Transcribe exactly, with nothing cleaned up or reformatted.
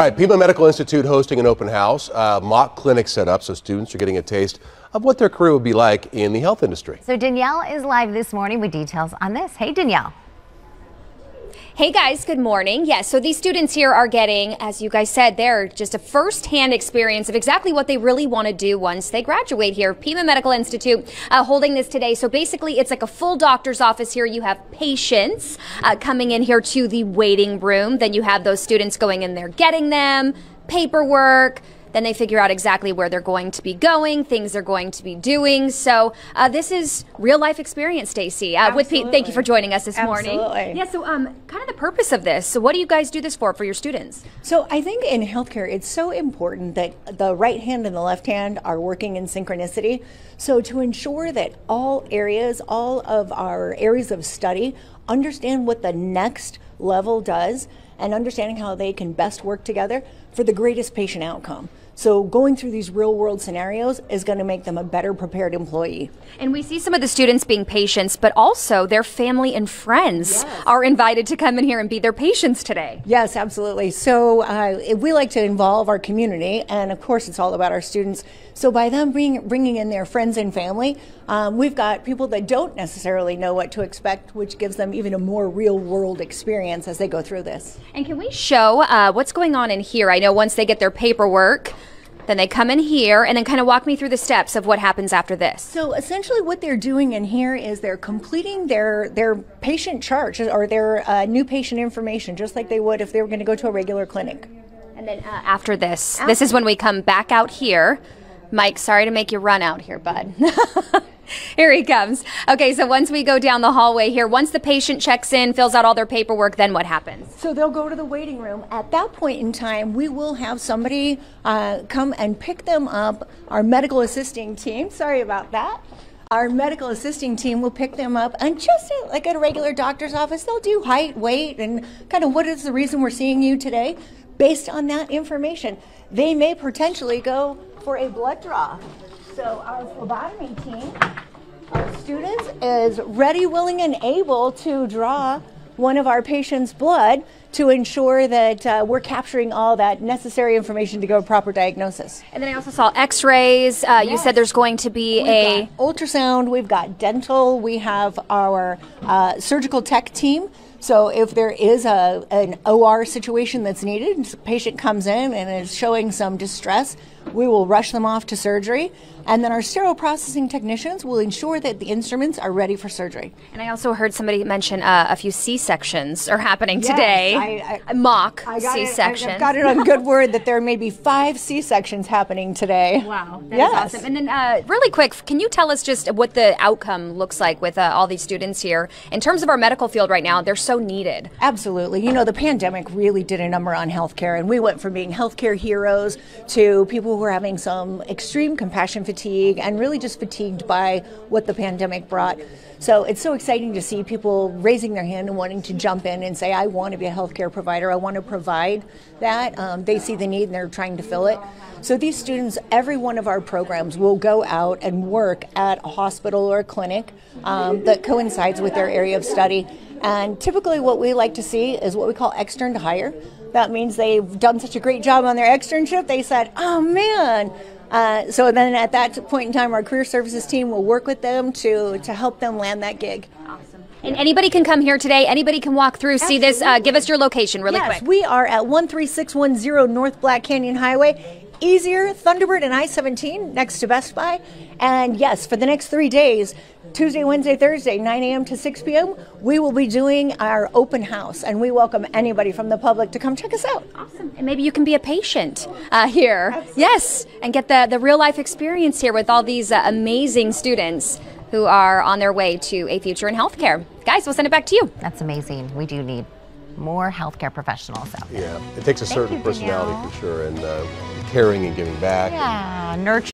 All right, Pima Medical Institute hosting an open house, uh, mock clinic set up so students are getting a taste of what their career would be like in the health industry. So Danielle is live this morning with details on this. Hey, Danielle. Hey guys, good morning. Yes, yeah, so these students here are getting, as you guys said, they're just a first-hand experience of exactly what they really want to do once they graduate here. Pima Medical Institute uh, holding this today. So basically, it's like a full doctor's office here. You have patients uh, coming in here to the waiting room. Then you have those students going in there, getting them, paperwork. Then they figure out exactly where they're going to be going, things they're going to be doing. So uh, this is real life experience, Stacey. Uh, with Pete, thank you for joining us this Absolutely. morning. Yeah. So um, kind of the purpose of this. So what do you guys do this for for your students? So I think in healthcare, it's so important that the right hand and the left hand are working in synchronicity. So to ensure that all areas, all of our areas of study, understand what the next level does, and understanding how they can best work together for the greatest patient outcome. So going through these real world scenarios is going to make them a better prepared employee. And we see some of the students being patients, but also their family and friends yes. are invited to come in here and be their patients today. Yes, absolutely. So uh, we like to involve our community, and of course it's all about our students. So by them bring, bringing in their friends and family, um, we've got people that don't necessarily know what to expect, which gives them even a more real world experience as they go through this. And can we show uh, what's going on in here? I know once they get their paperwork, then they come in here, and then kind of walk me through the steps of what happens after this. So essentially what they're doing in here is they're completing their, their patient chart or their uh, new patient information, just like they would if they were going to go to a regular clinic. And then uh, after this, after this is when we come back out here. Mike, sorry to make you run out here, bud. Here he comes. Okay, so once we go down the hallway here, once the patient checks in, fills out all their paperwork, then what happens? So they'll go to the waiting room. At that point in time, we will have somebody uh, come and pick them up. Our medical assisting team, sorry about that. Our medical assisting team will pick them up, and just like at a regular doctor's office, they'll do height, weight, and kind of what is the reason we're seeing you today. Based on that information, they may potentially go for a blood draw. So our phlebotomy team, our students, is ready, willing, and able to draw one of our patients' blood to ensure that uh, we're capturing all that necessary information to go proper diagnosis. And then I also saw x-rays. Uh, yes. You said there's going to be we've a... ultrasound, we've got dental, we have our uh, surgical tech team. So if there is a, an O R situation that's needed, and a patient comes in and is showing some distress, we will rush them off to surgery. And then our sterile processing technicians will ensure that the instruments are ready for surgery. And I also heard somebody mention uh, a few C-sections are happening yes, today. I, I, Mock C-sections. I've got it on good word that there may be five C-sections happening today. Wow, that yes. is awesome. And then uh, really quick, can you tell us just what the outcome looks like with uh, all these students here? In terms of our medical field right now, they're so So needed. Absolutely. You know, the pandemic really did a number on healthcare, and we went from being healthcare heroes to people who are having some extreme compassion fatigue and really just fatigued by what the pandemic brought. So it's so exciting to see people raising their hand and wanting to jump in and say, I want to be a healthcare provider. I want to provide that. Um, they see the need and they're trying to fill it. So these students, every one of our programs will go out and work at a hospital or a clinic um, that coincides with their area of study. And typically what we like to see is what we call extern to hire. That means they've done such a great job on their externship, they said, oh man. Uh, so then at that point in time, our career services team will work with them to, to help them land that gig. Awesome. And anybody can come here today, anybody can walk through, Absolutely. see this, uh, give us your location really yes, quick. We are at one three six one zero North Black Canyon Highway. Easier, Thunderbird and I seventeen next to Best Buy. And yes, for the next three days, Tuesday, Wednesday, Thursday, nine A M to six P M, we will be doing our open house, and we welcome anybody from the public to come check us out. Awesome. And maybe you can be a patient uh, here. Absolutely. Yes, and get the, the real life experience here with all these uh, amazing students who are on their way to a future in healthcare. Guys, we'll send it back to you. That's amazing. We do need more healthcare professionals out there. Yeah, it takes a Thank certain you, personality Danielle. for sure, and uh, caring and giving back. Yeah, and nurturing.